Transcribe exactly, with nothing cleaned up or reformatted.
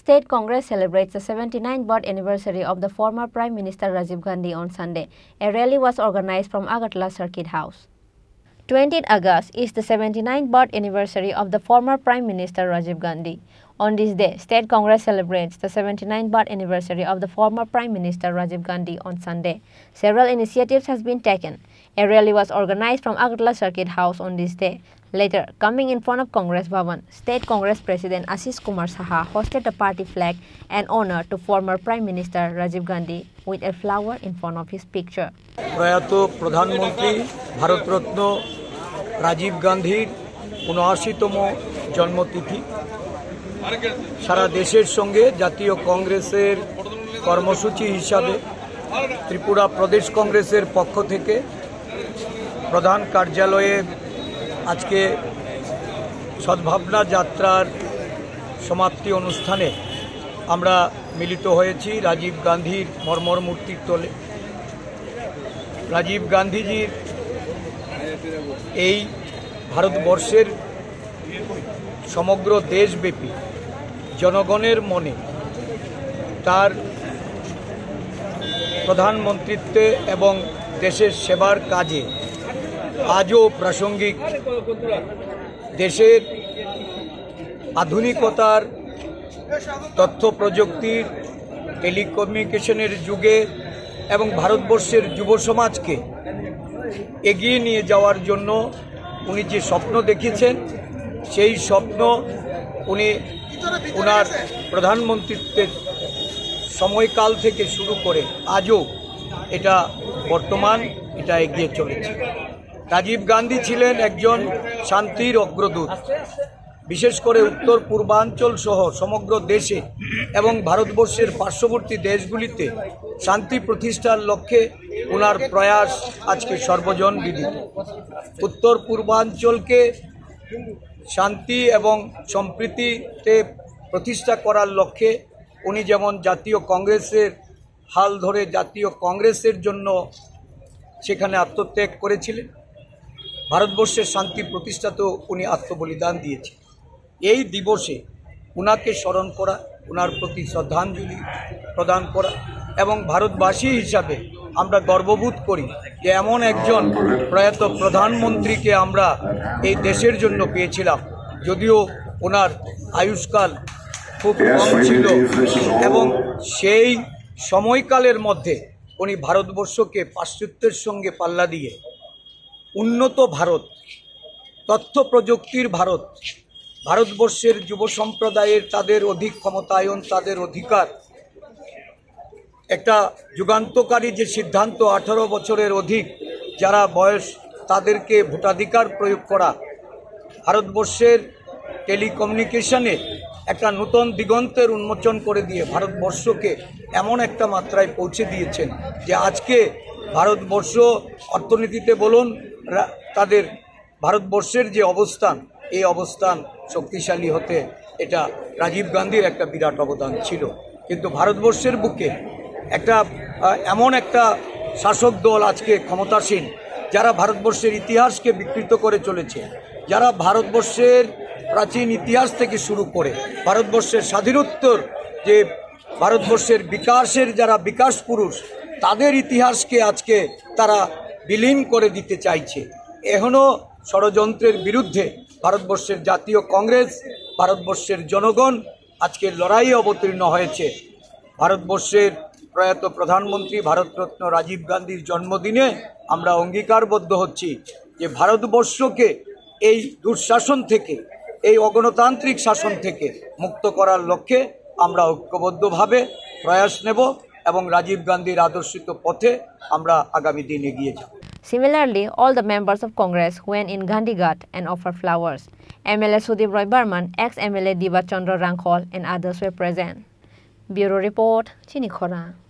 State Congress celebrates the seventy-ninth birth anniversary of the former Prime Minister Rajiv Gandhi on Sunday. A rally was organized from Agartala Circuit House. twentieth August is the seventy-ninth birth anniversary of the former Prime Minister Rajiv Gandhi. On this day, State Congress celebrates the seventy-ninth birth anniversary of the former Prime Minister Rajiv Gandhi on Sunday. Several initiatives have been taken. A rally was organized from Agartala Circuit House on this day. Later, coming in front of Congress Bhavan, State Congress President Ashish Kumar Saha hosted a party flag and honor to former Prime Minister Rajiv Gandhi with a flower in front of his picture. Prayato Pradhan Mantri Bharat Ratna Rajiv Gandhi unashitomo Janmatithi. Sara desher songe Jatiyo Congresser Karmosuchi Hishabe Tripura Pradesh Congresser Pokkho theke Pradhan Karyaloye আজকে সদ্ভাবনা যাত্রার সমাপ্তি অনুষ্ঠানে আমরা মিলিত হয়েছি রাজীব গান্ধীর মর্মর মূর্তির তলে রাজীব গান্ধীজির এই ভারতবর্ষের সমগ্র দেশব্যাপী জনগণের মনে তার প্রধানমন্ত্রীত্বে এবং দেশের সেবার কাজে আজও প্রাসঙ্গিক দেশের আধুনিকতার তথ্য প্রযুক্তির টেলিকমিউনিকেশনের যুগে এবং ভারতবর্ষের যুব সমাজকে এগিয়ে নিয়ে যাওয়ার জন্য উনি যে স্বপ্ন দেখেছেন সেই স্বপ্ন উনি ওনার প্রধানমন্ত্রীত্বের সময়কাল থেকে শুরু করে আজও এটা বর্তমান এটা এগিয়ে চলেছে রাজীব গান্ধী ছিলেন একজন শান্তির অগ্রদূত বিশেষ করে উত্তর পূর্বাঞ্চল সহ সমগ্র দেশে এবং ভারতবর্ষের পার্শ্ববর্তী দেশগুলিতে শান্তি প্রতিষ্ঠার লক্ষ্যে ওনার প্রয়াস আজকে সর্বজন বিদিত উত্তর পূর্বাঞ্চলকে শান্তি এবং সম্প্রীতিতে প্রতিষ্ঠা করার লক্ষ্যে উনি যেমন জাতীয় কংগ্রেসের হাল ধরে জাতীয় কংগ্রেসের জন্য সেখানে আত্মত্যাগ করেছিলেন ভারতবর্ষের শান্তি প্রতিষ্ঠাতেও উনি আত্মবলিদান দিয়েছেন এই দিবসে উনাকে স্মরণ করা উনার প্রতি শ্রদ্ধাঞ্জলি প্রদান করা এবং ভারতবাসী হিসাবে আমরা গর্ববোধ করি যে এমন একজন প্রয়াত প্রধানমন্ত্রীকে আমরা এই দেশের জন্য পেয়েছিলাম যদিও ওনার আয়ুষ্কাল খুব কম ছিল এবং সেই সময়কালের মধ্যে উনি ভারতবর্ষকে পাশ্চাত্যের সঙ্গে পাল্লা দিয়ে উন্নত ভারত তথ্য প্রযুক্তির ভারত ভারতবর্ষের যুব সম্প্রদায়ের তাদের অধিক ক্ষমতায়ন তাদের অধিকার একটা যুগান্তকারী যে সিদ্ধান্ত আঠারো বছরের অধিক যারা বয়স তাদেরকে ভোটাধিকার প্রয়োগ করা ভারতবর্ষের টেলিকমিউনিকেশনে একটা নতুন দিগন্তের উন্মোচন করে দিয়ে ভারতবর্ষকে এমন একটা মাত্রায় পৌঁছে দিয়েছেন যে আজকে ভারতবর্ষ অর্থনীতিতে বলুন তাদের ভারতবর্ষের যে অবস্থান এই অবস্থান শক্তিশালী হতে এটা রাজীব গান্ধীর একটা বিরাট অবদান ছিল কিন্তু ভারতবর্ষের বুকে একটা এমন একটা শাসক দল আজকে ক্ষমতাসীন যারা ভারতবর্ষের ইতিহাসকে বিকৃত করে চলেছে যারা ভারতবর্ষের প্রাচীন ইতিহাস থেকে শুরু করে ভারতবর্ষের স্বাধীনোত্তর যে ভারতবর্ষের বিকাশের যারা বিকাশ পুরুষ তাদের ইতিহাসকে আজকে তারা বিলীন করে দিতে চাইছে এখনও ষড়যন্ত্রের বিরুদ্ধে ভারতবর্ষের জাতীয় কংগ্রেস ভারতবর্ষের জনগণ আজকে লড়াইয়ে অবতীর্ণ হয়েছে ভারতবর্ষের প্রয়াত প্রধানমন্ত্রী ভারতরত্ন রাজীব গান্ধীর জন্মদিনে আমরা অঙ্গীকারবদ্ধ হচ্ছি যে ভারতবর্ষকে এই দুঃশাসন থেকে এই অগণতান্ত্রিক শাসন থেকে মুক্ত করার লক্ষ্যে আমরা ঐক্যবদ্ধভাবে প্রয়াস নেব এবং Rajiv Gandhi's আদর্শিত পথে আমরা আগামী দিন এগিয়ে যাব Similarly, all the members of Congress went in Gandhi Ghat and offered flowers. M L A Sudhir Roy Barman, ex M L A Diva Chandra Rankhol and others were present. Bureau Report, Chini Khorang.